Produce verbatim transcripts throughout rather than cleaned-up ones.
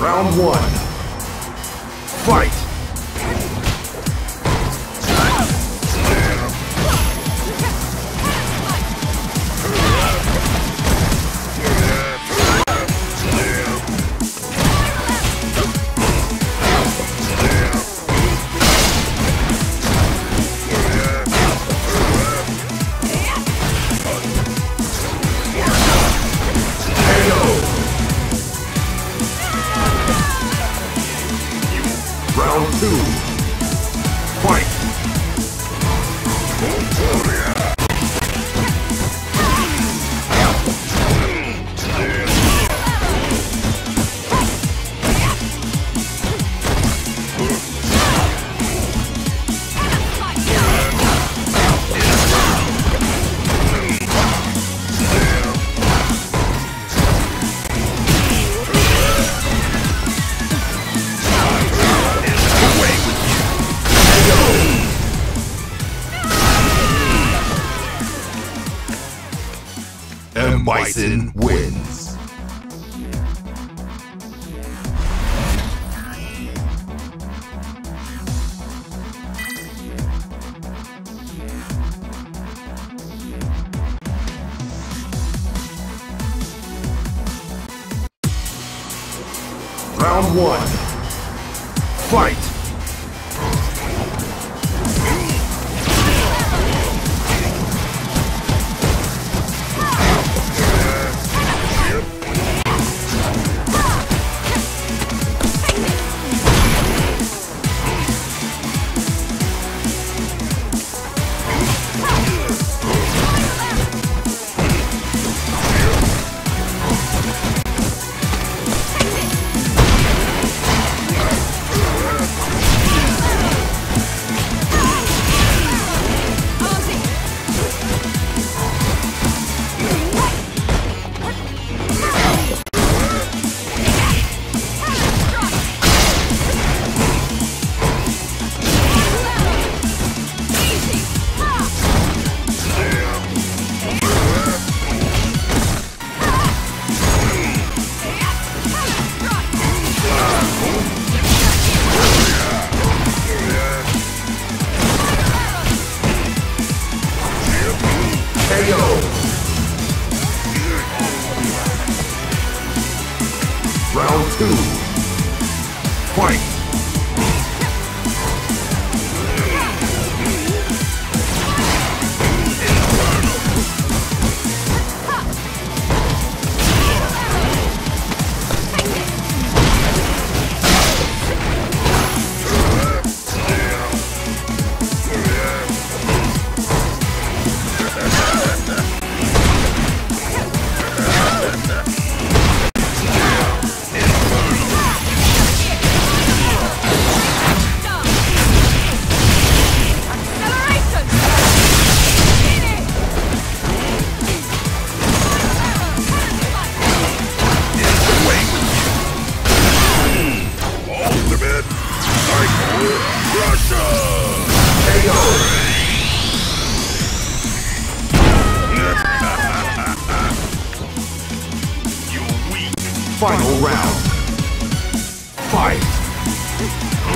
Round one. Fight! Round two. Fight! And Bison wins. Round one. Fight! Round two. Fight! Final round. Fight!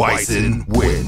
Bison wins.